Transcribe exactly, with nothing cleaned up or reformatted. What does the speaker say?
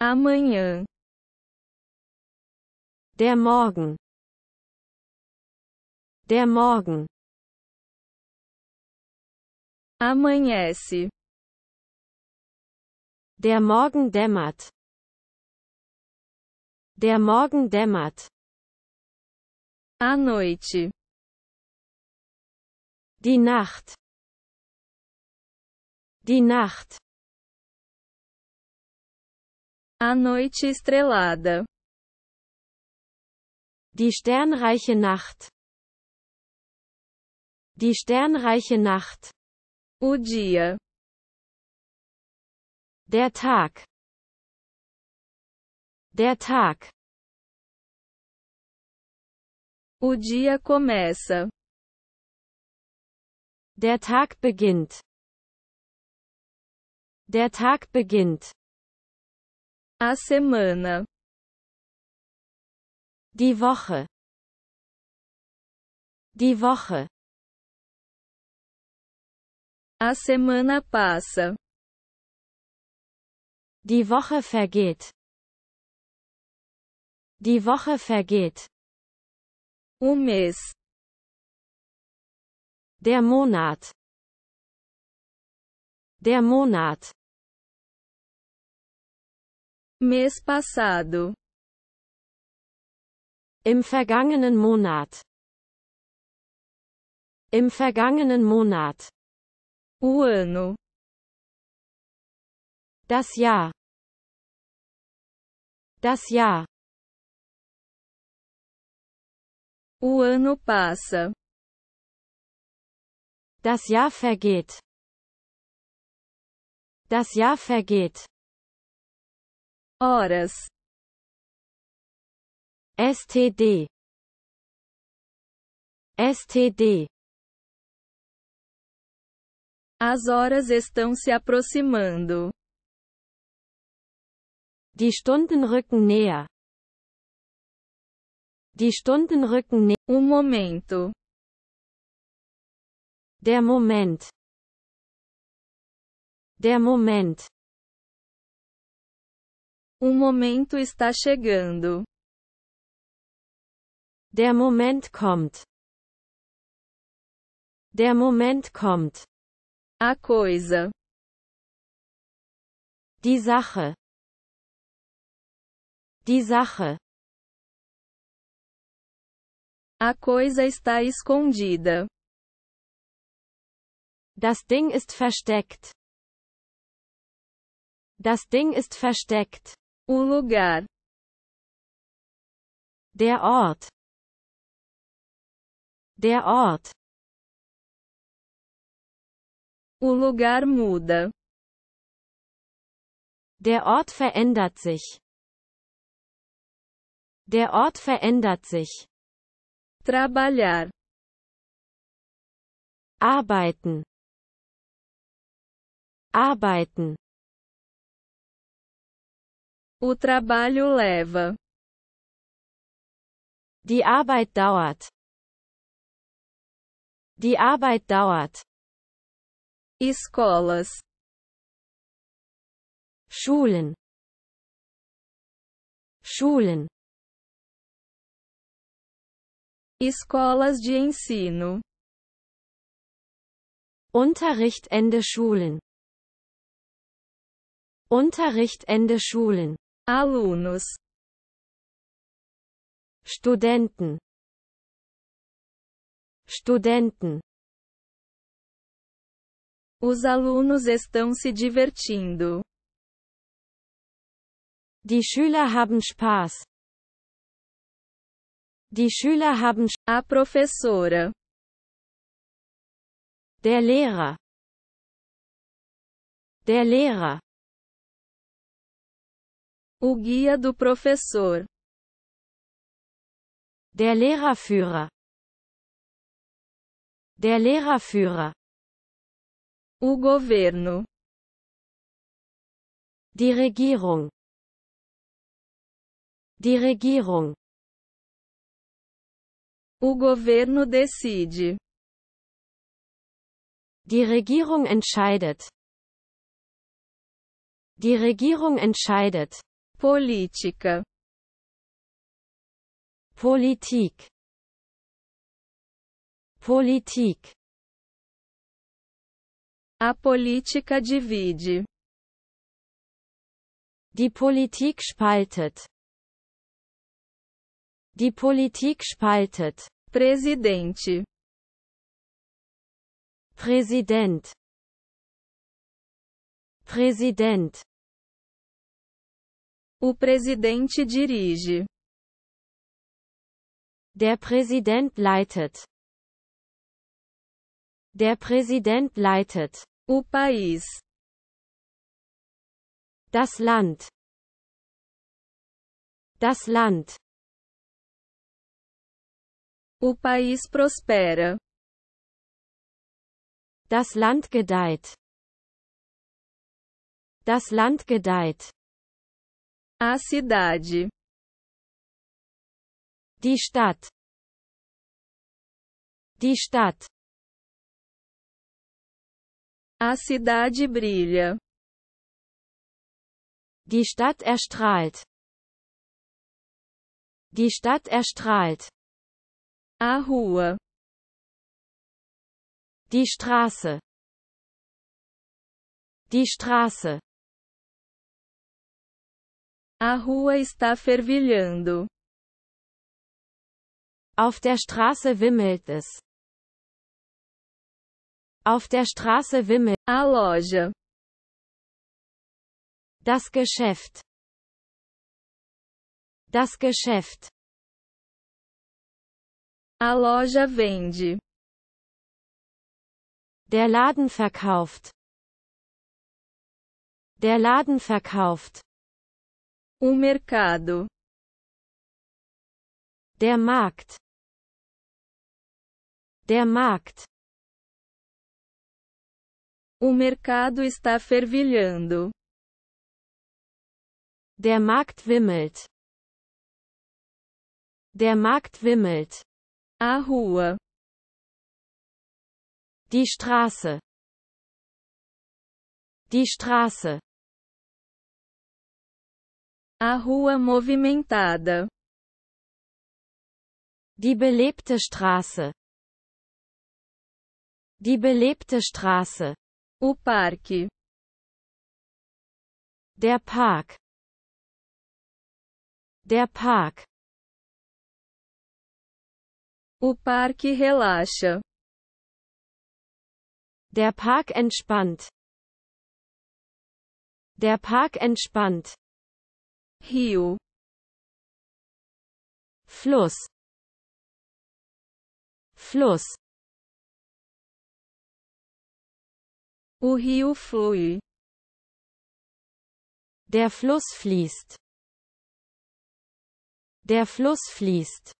Amanhã. Der Morgen. Der Morgen. Amanhece. Der Morgen dämmert. Der Morgen dämmert. A noite. Die Nacht. Die Nacht. A noite estrelada. Die sternreiche Nacht. Die sternreiche Nacht. O dia. Der Tag. Der Tag. O dia começa. Der Tag beginnt. Der Tag beginnt. A semana. Die Woche. Die Woche. A semana passa. Die Woche vergeht. Die Woche vergeht. O mês. Der Monat. Der Monat. Mês passado. Im vergangenen Monat. Im vergangenen Monat. O ano. Das Jahr. Das Jahr. O ano passa. Das Jahr vergeht. Das Jahr vergeht. Horas. S T D. S T D. As horas estão se aproximando. Die Stunden rücken näher. Die Stunden rücken näher. O momento. Der Moment. Der Moment. O momento está chegando. Der Moment kommt. Der Moment kommt. A coisa. Die Sache. Die Sache. A coisa está escondida. Das Ding ist versteckt. Das Ding ist versteckt. O lugar. Der Ort. Der Ort. O lugar muda. Der Ort verändert sich. Der Ort verändert sich. Trabalhar. Arbeiten. Arbeiten. O trabalho leva. Die Arbeit dauert. Die Arbeit dauert. Escolas. Schulen. Schulen. Escolas de ensino. Unterricht Ende Schulen. Unterricht Ende Schulen. Alunos. Studenten. Studenten. Os alunos estão se divertindo. Die Schüler haben Spaß. Die Schüler haben Spaß. A professora. Der Lehrer. Der Lehrer. O guia do professor. Der Lehrerführer. Der Lehrerführer. O governo. Die Regierung. Die Regierung. O governo decide. Die Regierung entscheidet. Die Regierung entscheidet. Política, Politik, Politik. A política divide. Die Politik spaltet. Die Politik spaltet. Presidente. Präsident. Präsident. O presidente dirige. Der Präsident leitet. Der Präsident leitet. O país. Das Land. Das Land. O país prospera. Das Land gedeiht. Das Land gedeiht. A cidade. Die Stadt. Die Stadt. A cidade brilha. Die Stadt erstrahlt. Die Stadt erstrahlt. A rua. Die Straße. Die Straße. A rua está fervilhando. Auf der Straße wimmelt es. Auf der Straße wimmelt. A loja. Das Geschäft. Das Geschäft. A loja vende. Der Laden verkauft. Der Laden verkauft. O mercado. Der Markt. Der Markt. O mercado está fervilhando. Der Markt wimmelt. Der Markt wimmelt. A rua. Die Straße. Die Straße. A rua movimentada. Die belebte Straße. Die belebte Straße. O parque. Der Park. Der Park. O parque relaxa. Der Park entspannt. Der Park entspannt. Rio. Fluss. Fluss. O rio flui. Der Fluss fließt. Der Fluss fließt.